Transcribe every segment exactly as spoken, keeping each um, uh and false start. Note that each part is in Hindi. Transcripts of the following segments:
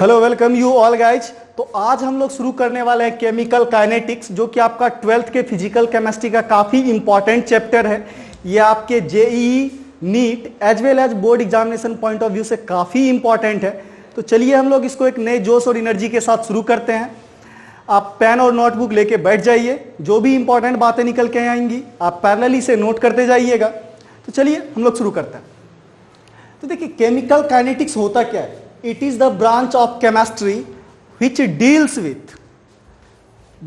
Hello welcome you all guys. तो आज हम लोग शुरू करने वाले हैं केमिकल काइनेटिक्स, जो कि आपका ट्वेल्थ के फिजिकल केमिस्ट्री का काफ़ी इंपॉर्टेंट चैप्टर है। ये आपके JEE, NEET as well as board examination point of view से काफ़ी इंपॉर्टेंट है। तो चलिए हम लोग इसको एक नए जोश और एनर्जी के साथ शुरू करते हैं। आप पेन और नोटबुक लेके बैठ जाइए, जो भी इंपॉर्टेंट बातें निकल के आएंगी आप पैरेलली से नोट करते जाइएगा। तो चलिए हम लोग शुरू करते हैं। तो देखिए केमिकल काइनेटिक्स होता क्या है। It is the branch of chemistry which deals with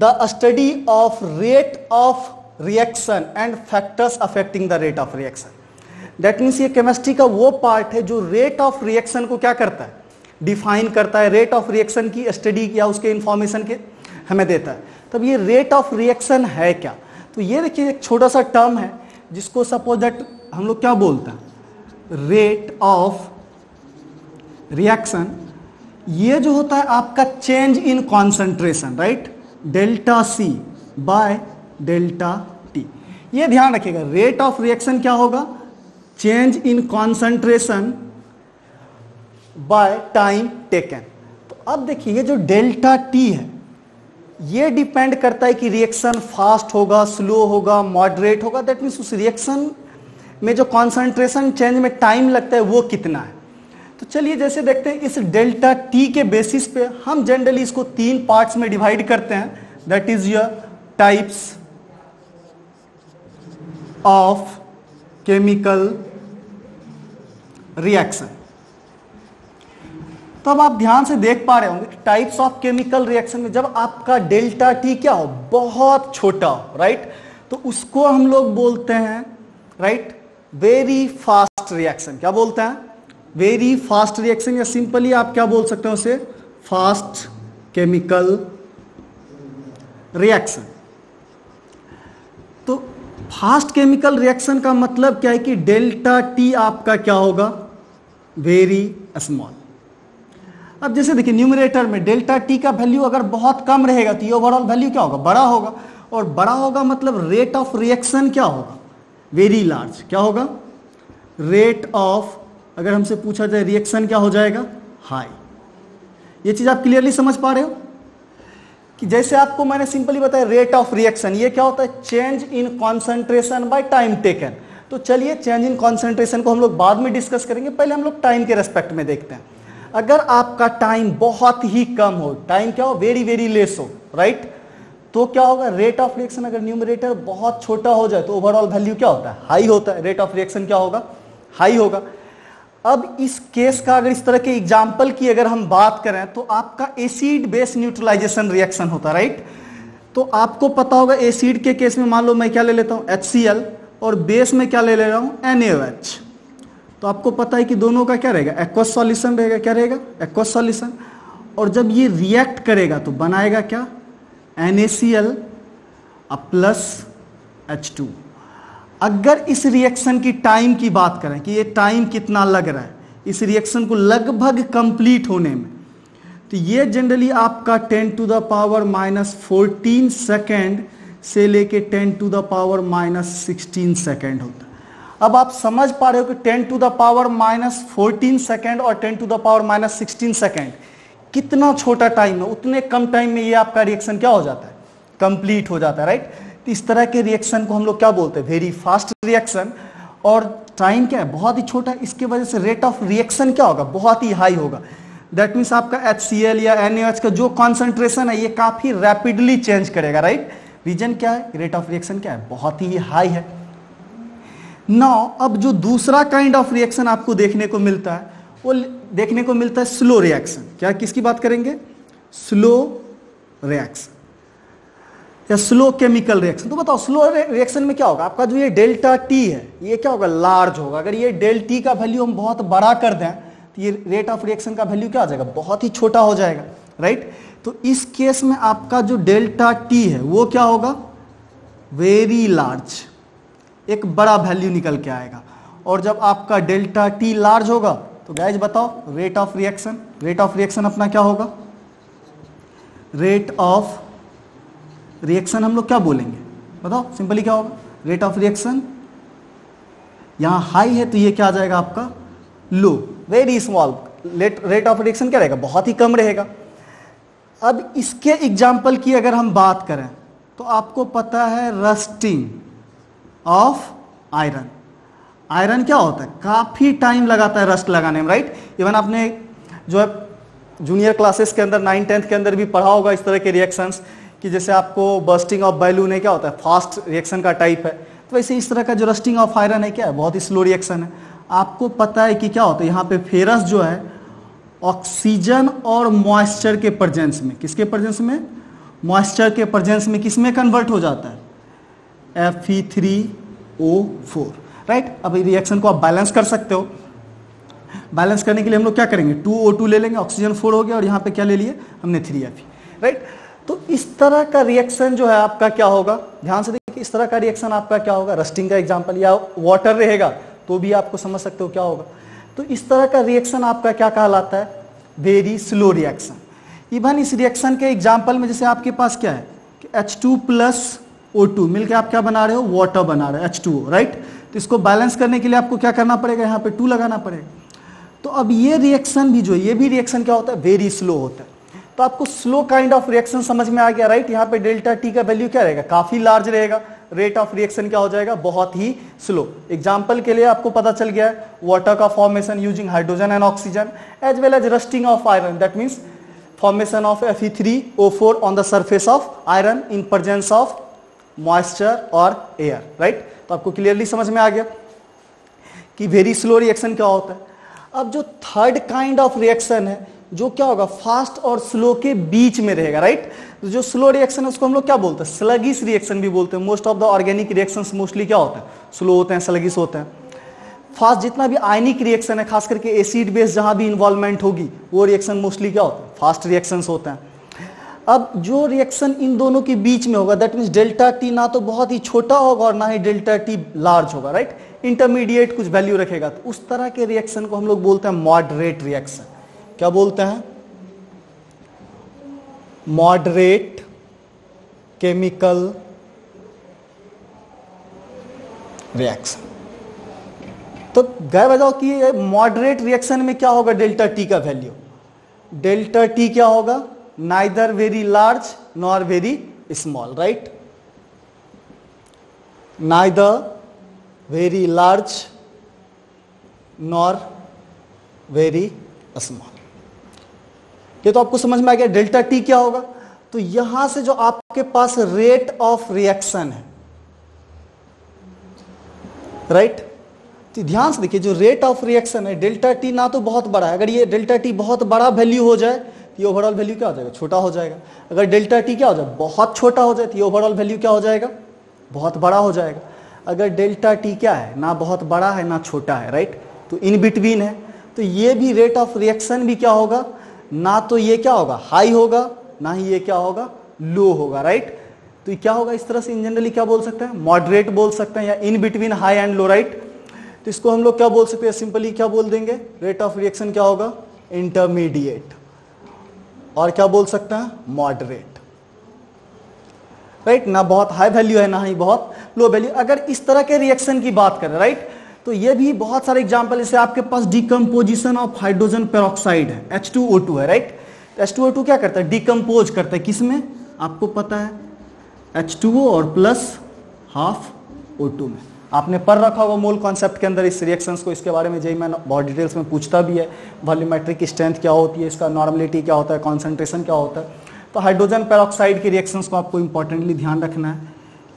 the study of rate of reaction and factors affecting the rate of reaction. That means ये chemistry का वो part है जो rate of reaction को क्या करता है, define करता है, rate of reaction की study या उसके information के हमें देता है। तब ये rate of reaction है क्या, तो ये देखिए एक छोटा सा term है जिसको suppose that हम लोग क्या बोलते हैं rate of रिएक्शन। ये जो होता है आपका change in concentration, right, delta C by delta T. ये ध्यान रखिएगा रेट ऑफ रिएक्शन क्या होगा, change in concentration by time taken. तो अब देखिए ये जो डेल्टा टी है ये डिपेंड करता है कि रिएक्शन फास्ट होगा, स्लो होगा, मॉडरेट होगा। दैट मीन्स उस रिएक्शन में जो कॉन्सेंट्रेशन चेंज में टाइम लगता है वो कितना है। तो चलिए जैसे देखते हैं इस डेल्टा टी के बेसिस पे हम जनरली इसको तीन पार्ट्स में डिवाइड करते हैं। That is your types of chemical reaction. तो अब आप ध्यान से देख पा रहे होंगे कि टाइप्स ऑफ केमिकल रिएक्शन में जब आपका डेल्टा टी क्या हो, बहुत छोटा हो, राइट, तो उसको हम लोग बोलते हैं, राइट, वेरी फास्ट रिएक्शन। क्या बोलते हैं, वेरी फास्ट रिएक्शन, या सिंपली आप क्या बोल सकते हो उसे, फास्ट केमिकल रिएक्शन। तो फास्ट केमिकल रिएक्शन का मतलब क्या है कि डेल्टा टी आपका क्या होगा, वेरी स्मॉल। अब जैसे देखिए न्यूमरेटर में डेल्टा टी का वैल्यू अगर बहुत कम रहेगा तो ये ओवरऑल वैल्यू क्या होगा, बड़ा होगा, और बड़ा होगा मतलब रेट ऑफ रिएक्शन क्या होगा, वेरी लार्ज। क्या होगा रेट ऑफ, अगर हमसे पूछा जाए रिएक्शन क्या हो जाएगा, हाई। ये चीज़ आप क्लियरली समझ पा रहे हो कि जैसे आपको मैंने सिंपली बताया रेट ऑफ रिएक्शन, ये क्या होता है change in concentration by time taken. तो चलिए चेंज इन कॉन्सेंट्रेशन को हम लोग बाद में डिस्कस करेंगे, पहले हम लोग टाइम के रेस्पेक्ट में देखते हैं। अगर आपका टाइम बहुत ही कम हो, टाइम क्या हो, वेरी वेरी लेस हो, राइट, तो क्या होगा रेट ऑफ रिएक्शन अगर न्यूमरेटर बहुत छोटा हो जाए तो ओवरऑल वैल्यू क्या होता है, हाई होता है। रेट ऑफ रिएक्शन क्या होगा, हाई होगा। अब इस केस का अगर इस तरह के एग्जाम्पल की अगर हम बात करें तो आपका एसिड बेस न्यूट्रलाइजेशन रिएक्शन होता है, राइट। तो आपको पता होगा एसिड के केस में मान लो मैं क्या ले लेता हूँ एच सी एल, और बेस में क्या ले ले रहा हूँ एन ए ओ एच। तो आपको पता है कि दोनों का क्या रहेगा, एक्वस सॉल्यूशन रहेगा। क्या रहेगा, एक्वस सॉल्यूशन। और जब ये रिएक्ट करेगा तो बनाएगा क्या, N A C L plus H two. अगर इस रिएक्शन की टाइम की बात करें कि ये टाइम कितना लग रहा है इस रिएक्शन को लगभग कंप्लीट होने में, तो ये जनरली आपका ten to the power minus fourteen second से लेके ten to the power minus sixteen second होता है। अब आप समझ पा रहे हो कि ten to the power minus fourteen second और ten to the power minus sixteen second कितना छोटा टाइम है, उतने कम टाइम में ये आपका रिएक्शन क्या हो जाता है, कंप्लीट हो जाता है, राइट। तो इस तरह के रिएक्शन को हम लोग क्या बोलते हैं, वेरी फास्ट रिएक्शन। और टाइम क्या है, बहुत ही छोटा है, इसके वजह से रेट ऑफ रिएक्शन क्या होगा, बहुत ही हाई होगा। दैट मीन्स आपका एच सी एल या एन ए ओ एच का जो कॉन्सेंट्रेशन है ये काफ़ी रैपिडली चेंज करेगा, राइट। रीजन क्या है, रेट ऑफ रिएक्शन क्या है, बहुत ही हाई है। नाउ अब जो दूसरा काइंड ऑफ रिएक्शन आपको देखने को मिलता है वो देखने को मिलता है स्लो रिएक्शन। क्या, किसकी बात करेंगे, स्लो रिएक्शन या स्लो केमिकल रिएक्शन। तो बताओ स्लो रिएक्शन में क्या होगा, आपका जो ये डेल्टा टी है ये क्या होगा, लार्ज होगा। अगर ये डेल्टा टी का वैल्यू हम बहुत बड़ा कर दें तो ये रेट ऑफ रिएक्शन का वैल्यू क्या आ जाएगा, बहुत ही छोटा हो जाएगा, राइट। तो इस केस में आपका जो डेल्टा टी है वो क्या होगा, वेरी लार्ज, एक बड़ा वैल्यू निकल के आएगा। और जब आपका डेल्टा टी लार्ज होगा तो गाइज बताओ rate of reaction, rate of reaction अपना क्या होगा, रेट ऑफ रिएक्शन हम लोग क्या बोलेंगे, बताओ सिंपली क्या होगा, रेट ऑफ रिएक्शन यहाँ हाई है तो ये क्या आ जाएगा आपका low, very small, rate of reaction क्या रहेगा, बहुत ही कम रहेगा। अब इसके एग्जाम्पल की अगर हम बात करें तो आपको पता है रस्टिंग ऑफ आयरन। आयरन क्या होता है, काफ़ी टाइम लगाता है रस्ट लगाने में, राइट। इवन आपने जो है जूनियर क्लासेस के अंदर नाइन टेंथ के अंदर भी पढ़ा होगा इस तरह के रिएक्शंस कि जैसे आपको बर्स्टिंग ऑफ बैलून है, क्या होता है फास्ट रिएक्शन का टाइप है। तो वैसे इस तरह का जो रस्टिंग ऑफ आयरन है क्या है, बहुत ही स्लो रिएक्शन है। आपको पता है कि क्या होता है यहाँ पे फेरस जो है ऑक्सीजन और मॉइस्चर के प्रेजेंस में, किसके प्रेजेंस में, मॉइस्चर के प्रेजेंस में किस में कन्वर्ट हो जाता है, F E three O four, right. अब रिएक्शन को आप बैलेंस कर सकते हो। बैलेंस करने के लिए हम लोग क्या करेंगे, टू ओ टू ले लेंगे, ऑक्सीजन फोर हो गया और यहाँ पे क्या ले लिए हमने थ्री एफ ई, राइट। तो इस तरह का रिएक्शन जो है आपका क्या होगा, ध्यान से देखिए, इस तरह का रिएक्शन आपका क्या होगा, रस्टिंग का एग्जाम्पल, या वाटर रहेगा तो भी आपको समझ सकते हो क्या होगा। तो इस तरह का रिएक्शन आपका क्या कहलाता है, वेरी स्लो रिएक्शन। इवन इस रिएक्शन के एग्जाम्पल में जैसे आपके पास क्या है कि H two plus O two मिलकर आप क्या बना रहे हो, वाटर बना रहे हो, एच टू ओ, राइट। तो इसको बैलेंस करने के लिए आपको क्या करना पड़ेगा, यहाँ पे टू लगाना पड़ेगा। तो अब ये रिएक्शन भी जो है, ये भी रिएक्शन क्या होता है, वेरी स्लो होता है। तो आपको स्लो काइंड ऑफ रिएक्शन समझ में आ गया, राइट। यहाँ पे डेल्टा टी का वैल्यू क्या रहेगा, काफ़ी लार्ज रहेगा, रेट ऑफ रिएक्शन क्या हो जाएगा, बहुत ही स्लो। एग्जाम्पल के लिए आपको पता चल गया है, वाटर का formation using hydrogen and oxygen as well as rusting of iron, that means formation of F E three O four on the surface of iron in presence of moisture और एयर, राइट। तो आपको क्लियरली समझ में आ गया कि वेरी स्लो रिएक्शन क्या होता है। अब जो थर्ड काइंड ऑफ रिएक्शन है जो क्या होगा, फास्ट और स्लो के बीच में रहेगा, राइट। तो जो स्लो रिएक्शन है उसको हम लोग क्या बोलते हैं, स्लगिश रिएक्शन भी बोलते हैं। Most of the organic reactions mostly क्या होते हैं, स्लो होते हैं, स्लगिश होते हैं। फास्ट जितना भी आयनिक रिएक्शन है, खास करके एसिड बेस जहां भी इन्वॉल्वमेंट होगी, वो रिएक्शन मोस्टली क्या होता है, फास्ट रिएक्शंस होते हैं। अब जो रिएक्शन इन दोनों के बीच में होगा, दैट मीन्स डेल्टा टी ना तो बहुत ही छोटा होगा और ना ही डेल्टा टी लार्ज होगा, राइट, इंटरमीडिएट कुछ वैल्यू रखेगा। तो उस तरह के रिएक्शन को हम लोग बोलते हैं मॉडरेट रिएक्शन। क्या बोलते हैं, मॉडरेट केमिकल रिएक्शन। तो गए बताओ कि मॉडरेट रिएक्शन में क्या होगा, डेल्टा टी का वैल्यू, डेल्टा टी क्या होगा, Neither very large nor very small, right? Neither very large nor very small. ये तो आपको समझ में आ गया डेल्टा टी क्या होगा। तो यहां से जो आपके पास रेट ऑफ रिएक्शन है, राइट right? तो ध्यान से देखिए, जो रेट ऑफ रिएक्शन है डेल्टा टी ना तो बहुत बड़ा है, अगर ये डेल्टा टी बहुत बड़ा वैल्यू हो जाए तो ये ओवरऑल वैल्यू क्या हो जाएगा, छोटा हो जाएगा। अगर डेल्टा टी क्या हो जाए, बहुत छोटा हो जाए तो ये ओवरऑल वैल्यू क्या हो जाएगा, बहुत बड़ा हो जाएगा। अगर डेल्टा टी क्या है, ना बहुत बड़ा है ना छोटा है, राइट, तो इन बिटवीन है। तो ये भी रेट ऑफ रिएक्शन भी क्या होगा, ना तो ये क्या होगा हाई होगा, ना ही ये क्या होगा लो होगा, राइट। तो क्या होगा, इस तरह से इन जनरली क्या बोल सकते हैं, मॉडरेट बोल सकते हैं, या in between high and low, right. तो इसको हम लोग क्या बोल सकते हैं, सिंपली क्या बोल देंगे, रेट ऑफ रिएक्शन क्या होगा, इंटरमीडिएट, और क्या बोल सकते हैं, मॉडरेट, राइट। ना बहुत हाई वैल्यू है ना ही बहुत लो वैल्यू। अगर इस तरह के रिएक्शन की बात करें, राइट, तो ये भी बहुत सारे एग्जांपल, जैसे आपके पास डिकम्पोजिशन ऑफ हाइड्रोजन पेरोक्साइड है, एच टू ओ टू है, right. H two O two क्या करता है, डिकम्पोज करता है, किसमें आपको पता है, एच टू ओ और प्लस हाफ ओ टू में। आपने पढ़ रखा होगा मोल कॉन्सेप्ट के अंदर इस रिएक्शंस को, इसके बारे में जेई में बहुत डिटेल्स में पूछता भी है, वॉल्यूमेट्रिक स्ट्रेंथ क्या होती है, इसका नॉर्मलिटी क्या होता है, कॉन्सेंट्रेशन क्या होता है। तो हाइड्रोजन पेरोक्साइड के रिएक्शंस को आपको इंपॉर्टेंटली ध्यान रखना है।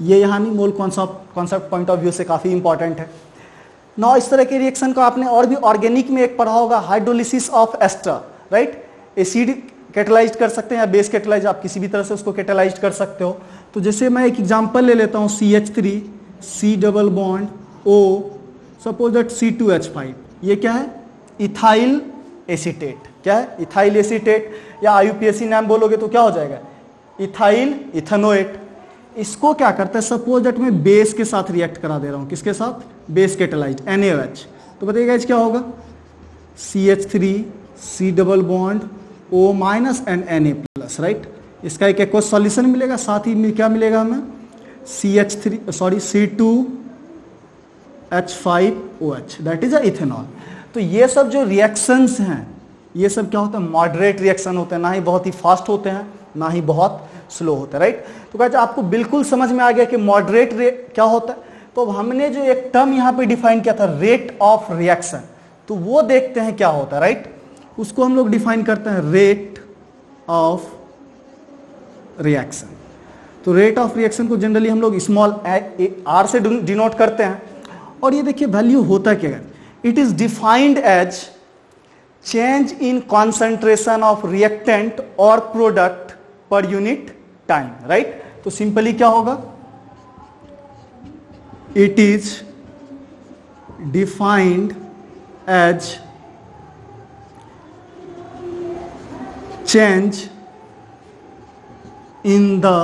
ये यहाँ नहीं, mole concept concept point of view से काफ़ी इंपॉर्टेंट है ना। इस तरह के रिएक्शन को आपने और भी ऑर्गेनिक में एक पढ़ा होगा, hydrolysis of ester, right. Acid catalyse कर सकते हैं या बेस कैटेलाइज, आप किसी भी तरह से उसको कैटेलाइज कर सकते हो। तो जैसे मैं एक एग्जाम्पल ले लेता हूँ, C H three C double bond O, suppose that C two H five, ये क्या है, इथाइल एसीटेट, क्या है, इथाइल एसीटेट, या आई यू पी ए सी नाम बोलोगे तो क्या हो जाएगा, इथाइल इथेनोएट। इसको क्या करता है, सपोज दैट मैं बेस के साथ रिएक्ट करा दे रहा हूँ, किसके साथ, base catalyse N A O H, तो बताइएगा क्या होगा, C H three C double bond O minus and N A plus, right. इसका एक एक्वस सॉल्यूशन मिलेगा, साथ ही क्या मिलेगा हमें, C H three sorry C two H five O H, that is a ethanol. तो ये सब जो रिएक्शंस हैं ये सब क्या होता है, मॉडरेट रिएक्शन होते हैं, ना ही बहुत ही फास्ट होते हैं ना ही बहुत स्लो होते हैं, राइट। तो गाइस आपको बिल्कुल समझ में आ गया कि मॉडरेट क्या होता है। तो अब हमने जो एक टर्म यहाँ पे डिफाइन किया था रेट ऑफ रिएक्शन, तो वो देखते हैं क्या होता है, राइट। उसको हम लोग डिफाइन करते हैं रेट ऑफ रिएक्शन। तो रेट ऑफ रिएक्शन को जनरली हम लोग स्मॉल आर से डिनोट करते हैं। और ये देखिए वैल्यू होता क्या है, it is defined as change in concentration of reactant और product per unit time, right. तो सिंपली क्या होगा, it is defined as change in the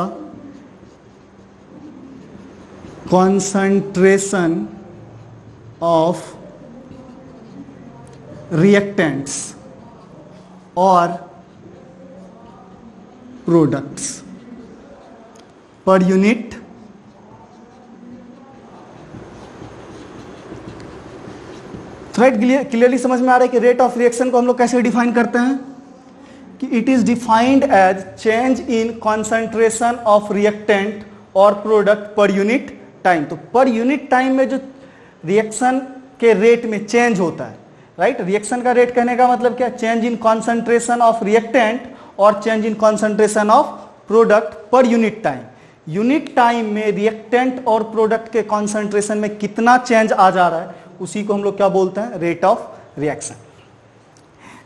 concentration of reactants or products per unit thread। Clearly समझ में आ रहा है कि रेट ऑफ रिएक्शन को हम लोग कैसे डिफाइन करते हैं कि it is defined as change in concentration of reactant और प्रोडक्ट पर यूनिट टाइम। तो पर यूनिट टाइम में जो रिएक्शन के रेट में चेंज होता है, राइट। रिएक्शन का रेट कहने का मतलब क्या, change in concentration of reactant और change in concentration of product per unit time. Unit time में रिएक्टेंट और प्रोडक्ट के कॉन्सेंट्रेशन में कितना चेंज आ जा रहा है उसी को हम लोग क्या बोलते हैं, रेट ऑफ रिएक्शन।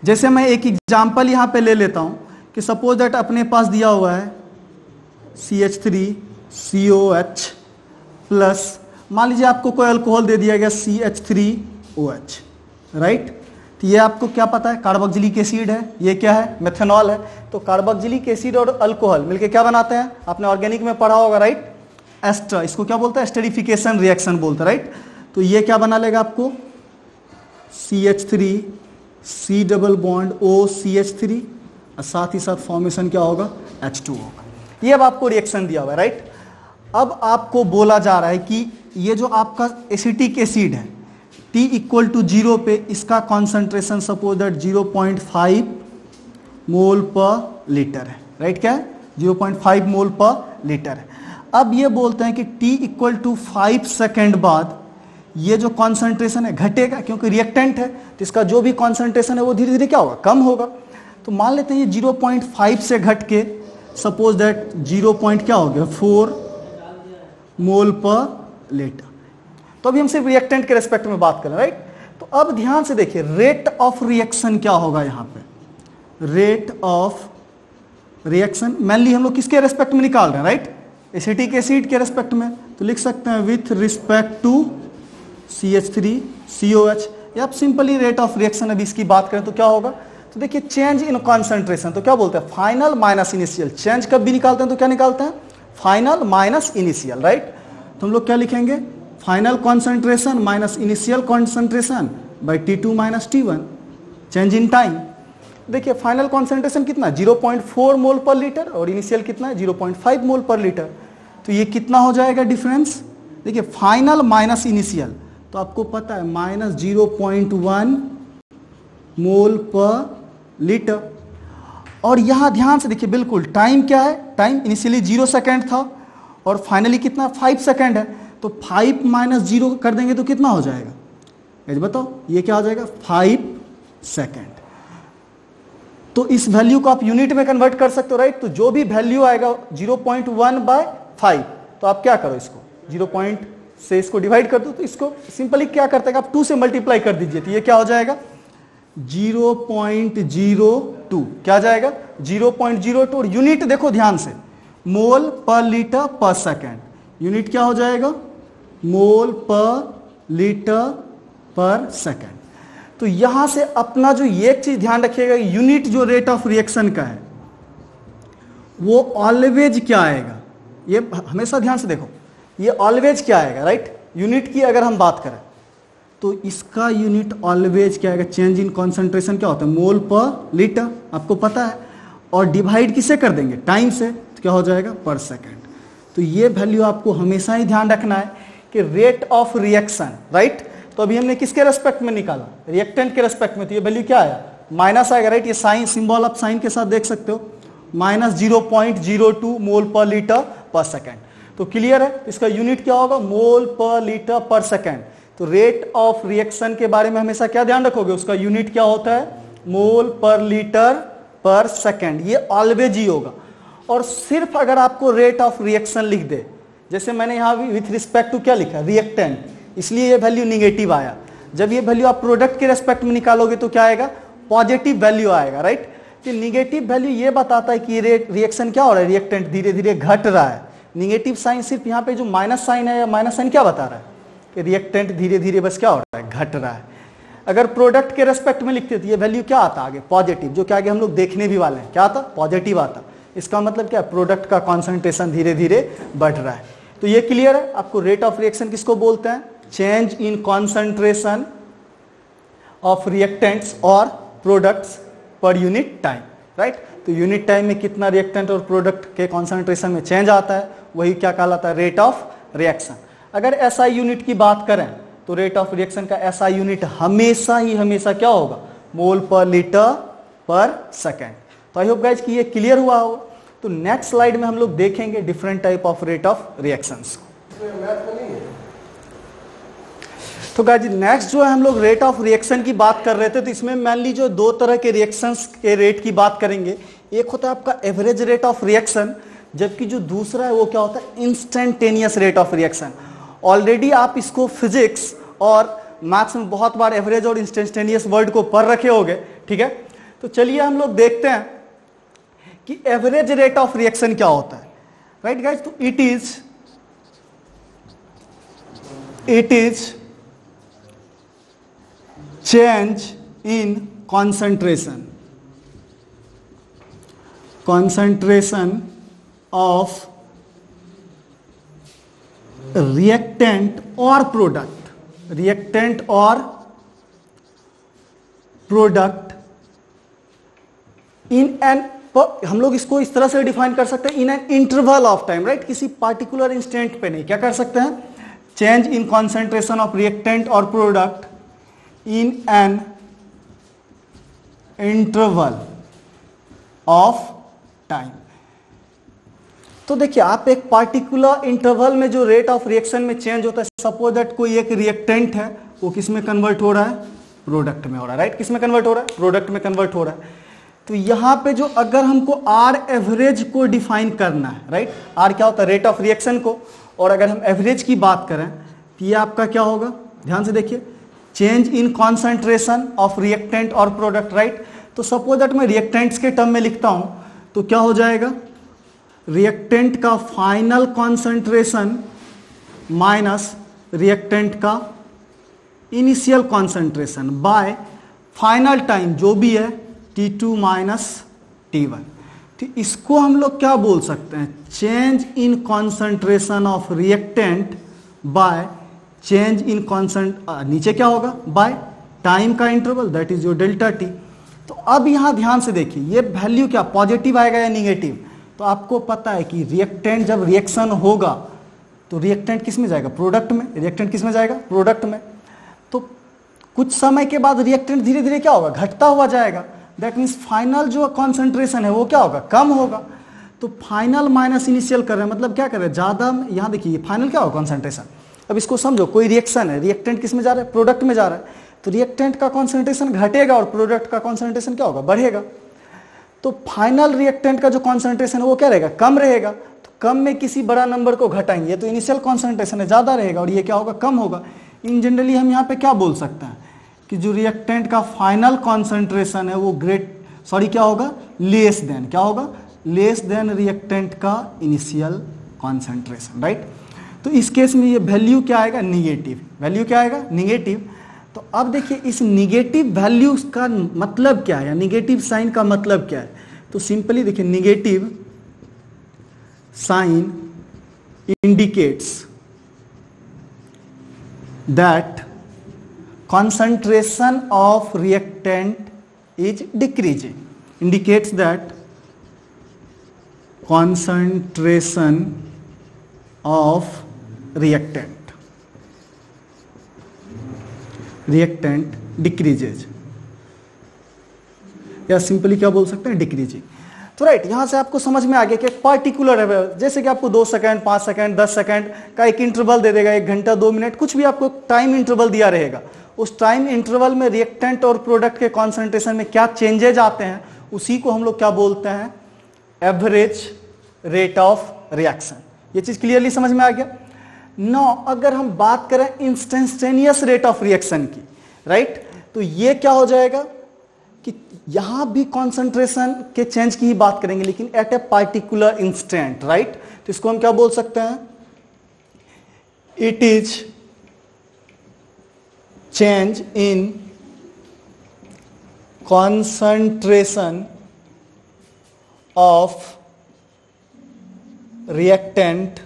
जैसे मैं एक एग्जाम्पल यहाँ पे ले लेता हूँ कि सपोज दैट अपने पास दिया हुआ है C H three C O H plus, मान लीजिए आपको कोई अल्कोहल दे दिया गया C H three O H, right. तो ये आपको क्या पता है, कार्बोक्सिलिक एसिड है, ये क्या है, मेथनॉल है। तो कार्बोक्सिलिक एसिड और अल्कोहल मिलके क्या बनाते हैं, आपने ऑर्गेनिक में पढ़ा होगा, राइट, एस्टर। इसको क्या बोलते हैं, एस्टरिफिकेशन रिएक्शन बोलते हैं, राइट। तो ये क्या बना लेगा आपको C H three C double bond O C H three और साथ ही साथ फॉर्मेशन क्या होगा, एच टू होगा। ये अब आपको रिएक्शन दिया हुआ है, राइट। अब आपको बोला जा रहा है कि ये जो आपका एसिटिक एसिड है T इक्वल टू जीरो पे इसका concentration suppose that zero point five mole per litre है, राइट। क्या है, zero point five mole per litre है। अब ये बोलते हैं कि T equal to five second बाद ये जो कॉन्सेंट्रेशन है घटेगा क्योंकि रिएक्टेंट है, तो इसका जो भी कॉन्सेंट्रेशन है वो धीरे धीरे क्या होगा, कम होगा। तो मान लेते हैं ये जीरो पॉइंट फाइव से घट के सपोज दैट जीरो पॉइंट क्या हो गया, फोर मोल पर लीटर। तो अभी हम सिर्फ रिएक्टेंट के रेस्पेक्ट में बात करें, राइट। तो अब ध्यान से देखिए रेट ऑफ रिएक्शन क्या होगा, यहाँ पे रेट ऑफ रिएक्शन मेनली हम लोग किसके रेस्पेक्ट में निकाल रहे हैं, राइट, एसिटिक एसिड के रेस्पेक्ट में। तो लिख सकते हैं with respect to C H three C O H, या आप सिंपली रेट ऑफ रिएक्शन अभी इसकी बात करें तो क्या होगा। तो देखिए चेंज इन कॉन्सेंट्रेशन, तो क्या बोलते हैं, फाइनल माइनस इनिशियल। चेंज कब भी निकालते हैं तो क्या निकालते हैं, फाइनल माइनस इनिशियल, राइट। तो हम लोग क्या लिखेंगे, final concentration minus initial concentration by T two minus T one change in time. देखिए फाइनल कॉन्सेंट्रेशन कितना, zero point four mole per litre और इनिशियल कितना है, zero point five mole per litre. तो ये कितना हो जाएगा डिफरेंस, देखिए फाइनल माइनस इनिशियल, तो आपको पता है minus zero point one mole per litre. और यहाँ ध्यान से देखिए बिल्कुल टाइम क्या है, टाइम इनिशियली जीरो सेकेंड था और फाइनली कितना, फाइव सेकेंड है। तो फाइव माइनस जीरो कर देंगे तो कितना हो जाएगा, ये बताओ, ये क्या हो जाएगा, फाइव सेकेंड। तो इस वैल्यू को आप यूनिट में कन्वर्ट कर सकते हो, राइट। तो जो भी वैल्यू आएगा zero point one by five, तो आप क्या करो, इसको जीरो पॉइंट से इसको डिवाइड कर दो। तो इसको सिंपली क्या करते हैं, आप टू से मल्टीप्लाई कर दीजिए, तो ये क्या हो जाएगा जीरो पॉइंट जीरो टू, क्या जाएगा जीरो पॉइंट जीरो टू। और यूनिट देखो ध्यान से, मोल पर लीटर पर सेकेंड, यूनिट क्या हो जाएगा, मोल पर लीटर पर सेकेंड। तो यहां से अपना जो एक चीज ध्यान रखिएगा, यूनिट जो रेट ऑफ रिएक्शन का है वो ऑलवेज क्या आएगा, ये हमेशा ध्यान से देखो, ये ऑलवेज क्या आएगा, राइट। यूनिट की अगर हम बात करें तो इसका यूनिट ऑलवेज क्या आएगा, चेंज इन कॉन्सेंट्रेशन क्या होता है, मोल पर लीटर, आपको पता है। और डिवाइड किसे कर देंगे, टाइम से, तो क्या हो जाएगा पर सेकेंड। तो ये वैल्यू आपको हमेशा ही ध्यान रखना है कि रेट ऑफ रिएक्शन, राइट। तो अभी हमने किसके रेस्पेक्ट में निकाला, रिएक्टेंट के रेस्पेक्ट में, तो ये वैल्यू क्या आया, माइनस आएगा राइट, ये साइन सिंबल आप साइन के साथ देख सकते हो, minus zero point zero two mole per litre पर सेकेंड। तो क्लियर है, इसका यूनिट क्या होगा, मोल पर लीटर पर सेकेंड। तो रेट ऑफ रिएक्शन के बारे में हमेशा क्या ध्यान रखोगे, उसका यूनिट क्या होता है, मोल पर लीटर पर सेकेंड, ये ऑलवेज ही होगा। और सिर्फ अगर आपको रेट ऑफ रिएक्शन लिख दे, जैसे मैंने यहाँ भी विथ रिस्पेक्ट टू क्या लिखा, रिएक्टेंट, इसलिए ये वैल्यू निगेटिव आया। जब ये वैल्यू आप प्रोडक्ट के रेस्पेक्ट में निकालोगे तो क्या आएगा, पॉजिटिव वैल्यू आएगा राइट। तो निगेटिव वैल्यू ये बताता है कि रेट रिएक्शन क्या हो रहा है, रिएक्टेंट धीरे धीरे घट रहा है। निगेटिव साइन सिर्फ यहाँ पे जो माइनस साइन है, माइनस साइन क्या बता रहा है कि रिएक्टेंट धीरे धीरे बस क्या हो रहा है, घट रहा है। अगर प्रोडक्ट के रेस्पेक्ट में लिखते तो ये वैल्यू क्या आता आगे, पॉजिटिव, जो क्या आगे हम लोग देखने भी वाले हैं, क्या आता, पॉजिटिव आता। इसका मतलब क्या है, प्रोडक्ट का कॉन्सेंट्रेशन धीरे धीरे बढ़ रहा है। तो ये क्लियर है आपको, रेट ऑफ रिएक्शन किसको बोलते हैं, change in concentration of reactants और products per unit time right. तो यूनिट टाइम में कितना रिएक्टेंट और प्रोडक्ट के कॉन्सेंट्रेशन में चेंज आता है, वही क्या कहलाता है, रेट ऑफ रिएक्शन। अगर एसआई यूनिट की बात करें तो रेट ऑफ रिएक्शन का एसआई यूनिट हमेशा ही हमेशा क्या होगा, मोल पर लीटर पर सेकेंड। तो आई होप गाइज कि ये क्लियर हुआ हो। तो नेक्स्ट स्लाइड में हम लोग देखेंगे different type of rate of reactions. तो गाइज नेक्स्ट जो है हम लोग रेट ऑफ रिएक्शन की बात कर रहे थे, तो इसमें मेनली जो दो तरह के रिएक्शंस के रेट की बात करेंगे। एक होता है आपका एवरेज रेट ऑफ रिएक्शन, जबकि जो दूसरा है वो क्या होता है, instantaneous rate of reaction. Already आप इसको फिजिक्स और मैथ्स में बहुत बार एवरेज और इंस्टेंटेनियस वर्ड को पढ़ रखे होंगे, ठीक है। तो चलिए हम लोग देखते हैं कि एवरेज रेट ऑफ रिएक्शन क्या होता है राइट गाइज। तो it is it is change in concentration concentration of reactant और प्रोडक्ट रिएक्टेंट और प्रोडक्ट इन एन, हम लोग इसको इस तरह से डिफाइन कर सकते हैं, in an interval of time right, किसी पार्टिकुलर इंस्टेंट पे नहीं। क्या कर सकते हैं, change in concentration of reactant और product in an interval of time. तो देखिए आप एक पार्टिकुलर इंटरवल में जो रेट ऑफ रिएक्शन में चेंज होता है, सपोज दैट कोई एक रिएक्टेंट है, वो किस में कन्वर्ट हो रहा है, प्रोडक्ट में हो रहा है राइट। किस में कन्वर्ट हो रहा है, प्रोडक्ट में कन्वर्ट हो रहा है। तो यहाँ पे जो अगर हमको आर एवरेज को डिफाइन करना है राइट, आर क्या होता है, रेट ऑफ रिएक्शन को, और अगर हम एवरेज की बात करें तो ये आपका क्या होगा, ध्यान से देखिए, change in concentration of reactant और प्रोडक्ट राइट। तो सपोज दैट मैं रिएक्टेंट्स के टर्म में लिखता हूँ तो क्या हो जाएगा, रिएक्टेंट का फाइनल कॉन्सेंट्रेशन माइनस रिएक्टेंट का initial concentration by final time जो भी है T two minus T one. तो इसको हम लोग क्या बोल सकते हैं, change in concentration of reactant by change in concentration, नीचे क्या होगा, बाय टाइम का interval that is your delta T. तो अब यहाँ ध्यान से देखिए ये वैल्यू क्या पॉजिटिव आएगा या निगेटिव। तो आपको पता है कि रिएक्टेंट जब रिएक्शन होगा तो रिएक्टेंट किस में जाएगा, प्रोडक्ट में, रिएक्टेंट किस में जाएगा, प्रोडक्ट में। तो कुछ समय के बाद रिएक्टेंट धीरे धीरे क्या होगा, घटता हुआ जाएगा। दैट मीन्स फाइनल जो कॉन्सेंट्रेशन है वो क्या होगा, कम होगा। तो फाइनल माइनस इनिशियल कर रहे हैं, मतलब क्या कर रहे हैं, ज़्यादा। यहाँ देखिए फाइनल क्या होगा, कॉन्सेंट्रेशन। अब इसको समझो, कोई रिएक्शन है, रिएक्टेंट किस में जा रहा है, प्रोडक्ट में जा रहा है। तो रिएक्टेंट का कॉन्सेंट्रेशन घटेगा और प्रोडक्ट का कॉन्सेंट्रेशन क्या होगा, बढ़ेगा। तो फाइनल रिएक्टेंट का जो कॉन्सेंट्रेशन है वो क्या रहेगा, कम रहेगा। तो कम में किसी बड़ा नंबर को घटाएंगे तो इनिशियल कॉन्सेंट्रेशन है ज़्यादा रहेगा और ये क्या होगा, कम होगा। इन जनरली हम यहाँ पर क्या बोल सकते हैं कि जो रिएक्टेंट का फाइनल कॉन्सेंट्रेशन है वो ग्रेट सॉरी क्या होगा, लेस देन, क्या होगा, लेस देन रिएक्टेंट का इनिशियल कॉन्सेंट्रेशन राइट। तो इस केस में ये वैल्यू क्या आएगा, निगेटिव। वैल्यू क्या आएगा, निगेटिव। तो अब देखिए इस निगेटिव वैल्यू का मतलब क्या है, निगेटिव साइन का मतलब क्या है। तो सिंपली देखिए, negative sign indicates that concentration of reactant is decreasing, indicates that concentration of reactant reactant decreases या सिंपली क्या बोल सकते हैं, डिक्रीजिंग। तो राइट, यहाँ से आपको समझ में आ गया कि पार्टिकुलर है, जैसे कि आपको दो सेकंड, पाँच सेकंड, दस सेकंड का एक इंटरवल दे देगा, एक घंटा, दो मिनट, कुछ भी आपको टाइम इंटरवल दिया रहेगा। उस टाइम इंटरवल में रिएक्टेंट और प्रोडक्ट के कॉन्सेंट्रेशन में क्या चेंजेज आते हैं उसी को हम लोग क्या बोलते हैं, एवरेज रेट ऑफ रिएक्शन। ये चीज़ क्लियरली समझ में आ गया। नौ, अगर हम बात करें इंस्टेंटेनियस रेट ऑफ रिएक्शन की, राइट, तो ये क्या हो जाएगा कि यहाँ भी कॉन्सेंट्रेशन के चेंज की ही बात करेंगे लेकिन at a particular instant, right. तो इसको हम क्या बोल सकते हैं, it is change in concentration of reactant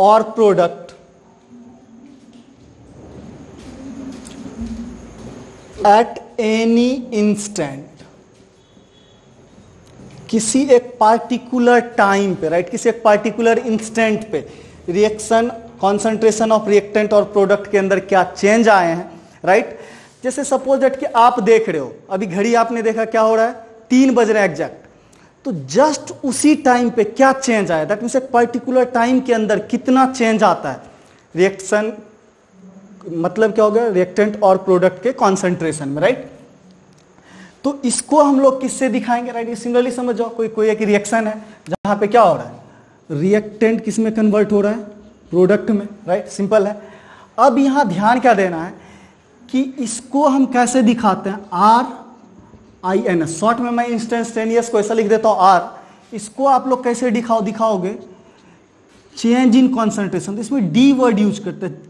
और प्रोडक्ट एट एनी इंस्टेंट, किसी एक पार्टिकुलर टाइम पे, राइट, किसी एक पार्टिकुलर इंस्टेंट पे रिएक्शन कॉन्सेंट्रेशन ऑफ रिएक्टेंट और प्रोडक्ट के अंदर क्या चेंज आए हैं, राइट। जैसे सपोज दैट कि आप देख रहे हो, अभी घड़ी आपने देखा क्या हो रहा है, तीन बज रहे हैं एग्जैक्ट, तो जस्ट उसी टाइम पे क्या चेंज आया, दैट मीन्स एक पर्टिकुलर टाइम के अंदर कितना चेंज आता है रिएक्शन, मतलब क्या हो गया, रिएक्टेंट और प्रोडक्ट के कॉन्सेंट्रेशन में, राइट। तो इसको हम लोग किससे दिखाएंगे, राइट, ये सिमिलरली समझ जाओ। कोई कोई एक रिएक्शन है जहां पे क्या हो रहा है, रिएक्टेंट किस में कन्वर्ट हो रहा है, प्रोडक्ट में, राइट, सिंपल है। अब यहाँ ध्यान क्या देना है कि इसको हम कैसे दिखाते हैं, R I N S, short में मैं इंस्टेंटेनियस को ऐसा लिख देता हूँ आर, इसको आप लोग कैसे दिखाओ दिखाओगे, चेंज इन कॉन्सेंट्रेशन, इसमें डी वर्ड यूज करते हैं,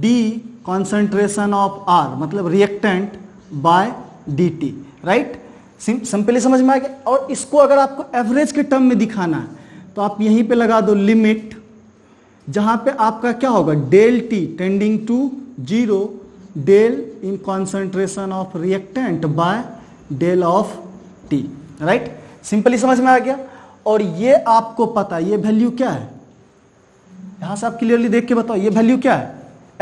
डी कॉन्सेंट्रेशन ऑफ आर, मतलब reactant by D T, right, simply समझ में आ गया। और इसको अगर आपको एवरेज के टर्म में दिखाना है तो आप यहीं पे लगा दो लिमिट, जहाँ पे आपका क्या होगा, del T tending to zero, del in concentration of reactant by del of T, right, simply समझ में आ गया। और ये आपको पता है ये वैल्यू क्या है, यहां से आप क्लियरली देख के बताओ ये वैल्यू क्या है,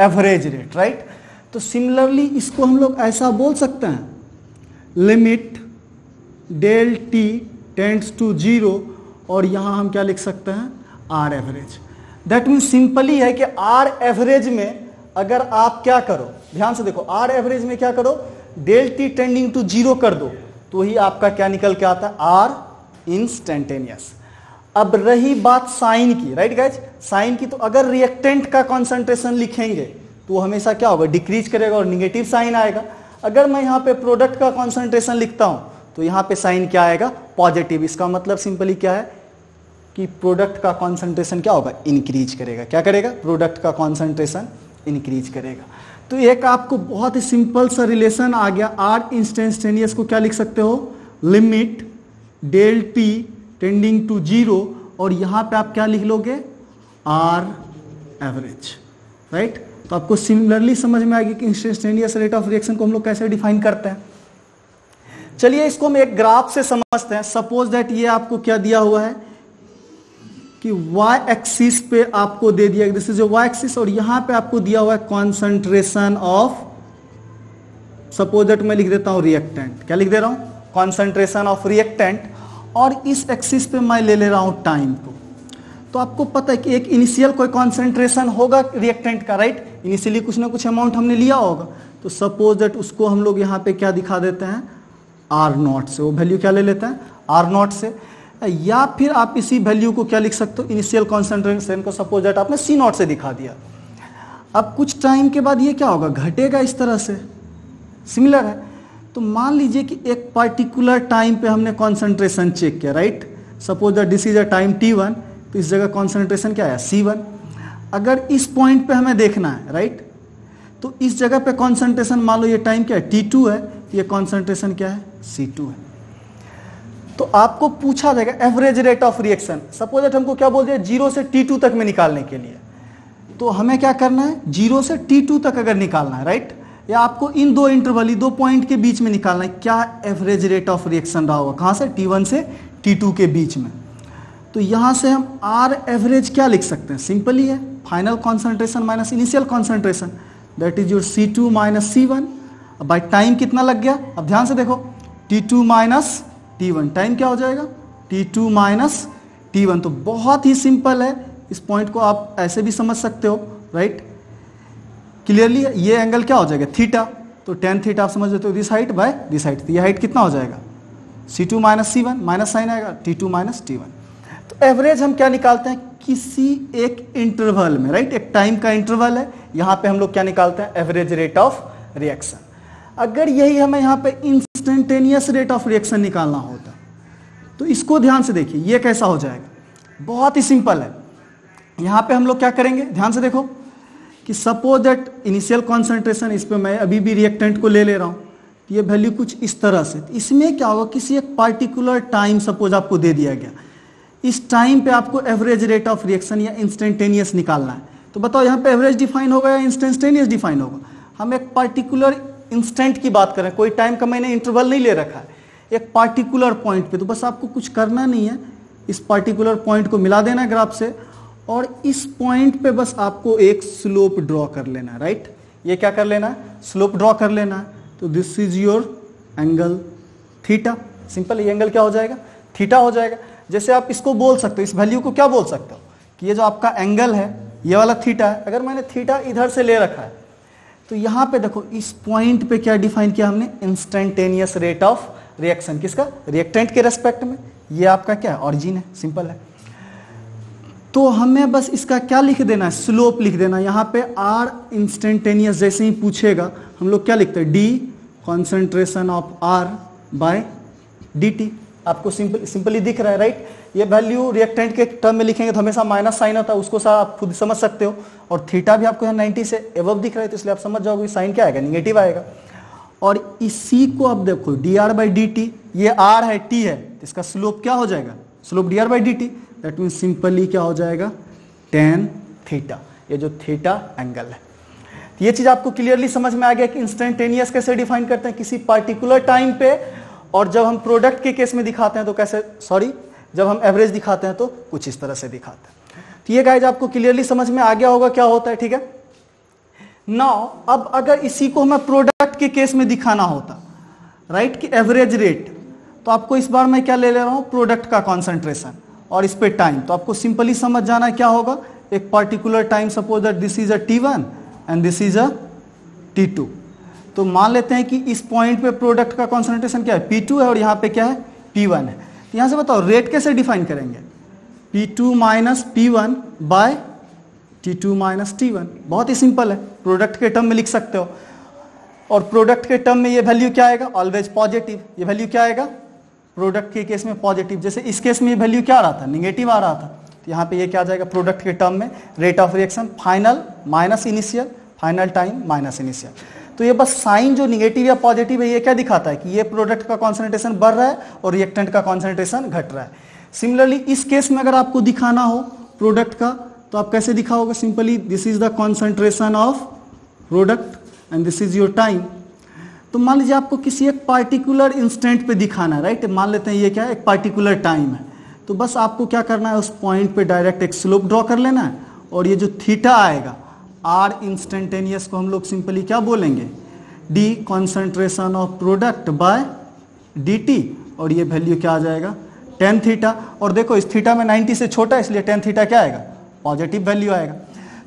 एवरेज रेट, राइट। तो सिमिलरली इसको हम लोग ऐसा बोल सकते हैं, limit delta tends to zero, और यहां हम क्या लिख सकते हैं, R average. That means simply है कि आर एवरेज में अगर आप क्या करो, ध्यान से देखो, आर एवरेज में क्या करो, del T tending to zero कर दो तो ही आपका क्या निकल के आता है, आर इंस्टेंटेनियस। अब रही बात साइन की, राइट गाइज, साइन की, तो अगर रिएक्टेंट का कॉन्सेंट्रेशन लिखेंगे तो वो हमेशा क्या होगा, डिक्रीज करेगा और निगेटिव साइन आएगा। अगर मैं यहाँ पे प्रोडक्ट का कॉन्सेंट्रेशन लिखता हूँ तो यहाँ पे साइन क्या आएगा, पॉजिटिव। इसका मतलब सिंपली क्या है कि प्रोडक्ट का कॉन्सेंट्रेशन क्या होगा, इंक्रीज करेगा। क्या करेगा, प्रोडक्ट का कॉन्सेंट्रेशन इंक्रीज करेगा। तो एक आपको बहुत ही सिंपल सा रिलेशन आ गया, आर इंस्टेंटेनियस को क्या लिख सकते हो, limit del T tending to zero, और यहाँ पे आप क्या लिख लोगे, आर एवरेज, राइट। तो आपको सिमिलरली समझ में आ गया कि इंस्टेंटेनियस रेट ऑफ रिएक्शन को हम लोग कैसे डिफाइन करते हैं। चलिए इसको हम एक ग्राफ से समझते हैं। सपोज दैट ये आपको क्या दिया हुआ है कि वाई एक्सिस पे आपको दे दिया, दिस इज वाई एक्सिस, और यहाँ पे आपको दिया हुआ है कॉन्सेंट्रेशन ऑफ, सपोज दैट मैं लिख देता हूँ रिएक्टेंट, क्या लिख दे रहा हूँ, कॉन्सेंट्रेशन ऑफ रिएक्टेंट, और इस एक्सिस पे मैं ले ले रहा हूँ टाइम को। तो आपको पता है कि एक इनिशियल कोई कॉन्सेंट्रेशन होगा रिएक्टेंट का, राइट, इनिशियली कुछ ना कुछ अमाउंट हमने लिया होगा, तो सपोज दैट उसको हम लोग यहाँ पे क्या दिखा देते हैं, आर नॉट से, वो वैल्यू क्या ले लेते हैं, आर नॉट से, या फिर आप इसी वैल्यू को क्या लिख सकते हो, इनिशियल कॉन्सेंट्रेशन को सपोज दैट आपने सी नॉट से दिखा दिया। अब कुछ टाइम के बाद ये क्या होगा, घटेगा इस तरह से, सिमिलर है। तो मान लीजिए कि एक पर्टिकुलर टाइम पे हमने कॉन्सेंट्रेशन चेक किया, right, suppose that this is a time T one, तो इस जगह कॉन्सेंट्रेशन क्या आया, सी वन। अगर इस पॉइंट पे हमें देखना है, राइट, तो इस जगह पे कॉन्सेंट्रेशन, मान लो ये टाइम क्या है, टी टू है, ये कॉन्सेंट्रेशन क्या है, सी टू है। तो आपको पूछा जाएगा average rate of reaction, suppose that हमको क्या बोल दिया, जीरो से टी टू तक में निकालने के लिए, तो हमें क्या करना है, जीरो से टी टू तक अगर निकालना है, राइट, या आपको इन दो इंटरवल, दो पॉइंट के बीच में निकालना है, क्या एवरेज रेट ऑफ रिएक्शन रहा होगा, कहाँ से, टी वन से टी टू के बीच में। तो यहाँ से हम आर एवरेज क्या लिख सकते हैं, सिंपली है, final concentration minus initial concentration, that is your C two minus C one by time, कितना लग गया, अब ध्यान से देखो, T two minus T one, time क्या हो जाएगा T two minus T one. तो बहुत ही सिंपल है, इस पॉइंट को आप ऐसे भी समझ सकते हो, राइट। क्लियरली ये एंगल क्या हो जाएगा थीटा, तो टेन थीटा आप समझ लेते हो this height by this height. तो ये हाइट कितना हो जाएगा C two minus C one, minus sign आएगा T two minus T one. तो एवरेज हम क्या निकालते हैं किसी एक इंटरवल में, राइट, एक टाइम का इंटरवल है, यहाँ पे हम लोग क्या निकालते हैं एवरेज रेट ऑफ रिएक्शन। अगर यही हमें यहाँ पे इंस्टेंटेनियस रेट ऑफ रिएक्शन निकालना होता तो इसको ध्यान से देखिए ये कैसा हो जाएगा, बहुत ही सिंपल है। यहाँ पे हम लोग क्या करेंगे, ध्यान से देखो कि सपोज दैट इनिशियल कॉन्सेंट्रेशन, इस पर मैं अभी भी रिएक्टेंट को ले ले रहा हूँ, ये वैल्यू कुछ इस तरह से। इसमें क्या होगा किसी एक पार्टिकुलर टाइम सपोज आपको दे दिया गया, इस टाइम पे आपको एवरेज रेट ऑफ रिएक्शन या इंस्टेंटेनियस निकालना है। तो बताओ यहाँ पे एवरेज डिफाइन होगा या इंस्टेंटेनियस डिफाइन होगा। हम एक पार्टिकुलर इंस्टेंट की बात कर रहे हैं, कोई टाइम का मैंने इंटरवल नहीं ले रखा है, एक पार्टिकुलर पॉइंट पे। तो बस आपको कुछ करना नहीं है, इस पार्टिकुलर पॉइंट को मिला देना है ग्राफ से और इस पॉइंट पे बस आपको एक स्लोप ड्रॉ कर लेना है, राइट। ये क्या कर लेना है, स्लोप ड्रॉ कर लेना है। तो this is your angle theta, simple. ये एंगल क्या हो जाएगा थीटा हो जाएगा। जैसे आप इसको बोल सकते हो, इस वैल्यू को क्या बोल सकते हो कि ये जो आपका एंगल है ये वाला थीटा है। अगर मैंने थीटा इधर से ले रखा है तो यहाँ पे देखो इस पॉइंट पे क्या डिफाइन किया हमने, इंस्टेंटेनियस रेट ऑफ रिएक्शन। किसका, रिएक्टेंट के रेस्पेक्ट में। ये आपका क्या है ऑरिजिन है, सिंपल है। तो हमें बस इसका क्या लिख देना है, स्लोप लिख देना। यहाँ पे आर इंस्टेंटेनियस जैसे ही पूछेगा हम लोग क्या लिखते हैं, D concentration of R by D T. आपको सिंपल सिंपली दिख रहा है, राइट। ये वैल्यू रिएक्टेंट के टर्म में लिखेंगे तो हमेशा माइनस साइन होता है, उसको सा आप खुद समझ सकते हो। और थीटा भी आपको यहाँ नाइन्टी से एबव दिख रहा है तो इसलिए आप समझ जाओगे साइन क्या आएगा, निगेटिव आएगा। और इसी को आप देखो D R by D T, ये आर है टी है, इसका स्लोप क्या हो जाएगा, slope D R by D T. That means simply क्या हो जाएगा टेन थीटा, ये जो थीटा एंगल है। ये चीज़ आपको क्लियरली समझ में आ गया कि इंस्टेंटेनियस कैसे डिफाइन करते हैं किसी पार्टिकुलर टाइम पे, और जब हम प्रोडक्ट के केस में दिखाते हैं तो कैसे, सॉरी जब हम एवरेज दिखाते हैं तो कुछ इस तरह से दिखाते हैं। तो ये गाइज आपको क्लियरली समझ में आ गया होगा क्या होता है, ठीक है। नाउ अब अगर इसी को हमें प्रोडक्ट के केस में दिखाना होता, राइट, कि एवरेज रेट, तो आपको इस बार मैं क्या ले ले रहा हूँ प्रोडक्ट का कॉन्सेंट्रेशन और इस पे टाइम। तो आपको सिंपली समझ जाना क्या होगा, एक particular time suppose that this is a T one and this is a T two. तो मान लेते हैं कि इस पॉइंट पे प्रोडक्ट का कॉन्सेंट्रेशन क्या है पी टू है और यहाँ पे क्या है पी वन है। तो यहाँ से बताओ रेट कैसे डिफाइन करेंगे, P two two minus P one by T two minus T one. बहुत ही सिंपल है, प्रोडक्ट के टर्म में लिख सकते हो। और प्रोडक्ट के टर्म में ये वैल्यू क्या आएगा, ऑलवेज पॉजिटिव। ये वैल्यू क्या आएगा प्रोडक्ट के केस में पॉजिटिव, जैसे इस केस में ये वैल्यू क्या आ रहा था निगेटिव आ रहा था। तो यहाँ पे ये क्या आ जाएगा प्रोडक्ट के टर्म में rate of reaction, final minus initial, final time minus initial. तो ये बस साइन जो निगेटिव या पॉजिटिव है ये क्या दिखाता है कि ये प्रोडक्ट का कॉन्सेंट्रेशन बढ़ रहा है और रिएक्टेंट का कॉन्सेंट्रेशन घट रहा है। सिमिलरली इस केस में अगर आपको दिखाना हो प्रोडक्ट का तो आप कैसे दिखाओगे, simply this is the concentration of product and this is your time. तो मान लीजिए आपको किसी एक पार्टिकुलर इंस्टेंट पे दिखाना है, राइट। मान लेते हैं ये क्या है एक पार्टिकुलर टाइम है, तो बस आपको क्या करना है उस पॉइंट पे डायरेक्ट एक स्लोप ड्रॉ कर लेना है। और ये जो थीटा आएगा आर इंस्टेंटेनियस को हम लोग सिंपली क्या बोलेंगे, d concentration of product by D T. और ये वैल्यू क्या आ जाएगा टेन थीटा। और देखो इस थीटा में नाइन्टी से छोटा इसलिए टेन थीटा क्या आएगा पॉजिटिव वैल्यू आएगा।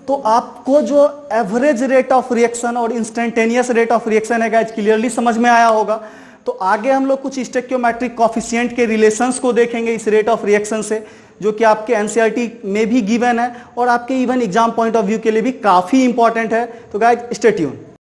तो आपको जो एवरेज रेट ऑफ रिएक्शन और इंस्टेंटेनियस रेट ऑफ रिएक्शन है गाइस क्लियरली समझ में आया होगा। तो आगे हम लोग कुछ स्टोइकियोमेट्रिक कोएफिशिएंट के रिलेशंस को देखेंगे इस रेट ऑफ रिएक्शन से, जो कि आपके एनसीईआरटी में भी गिवन है और आपके even exam point of view के लिए भी काफी इंपॉर्टेंट है। तो गाइस स्टे ट्यून।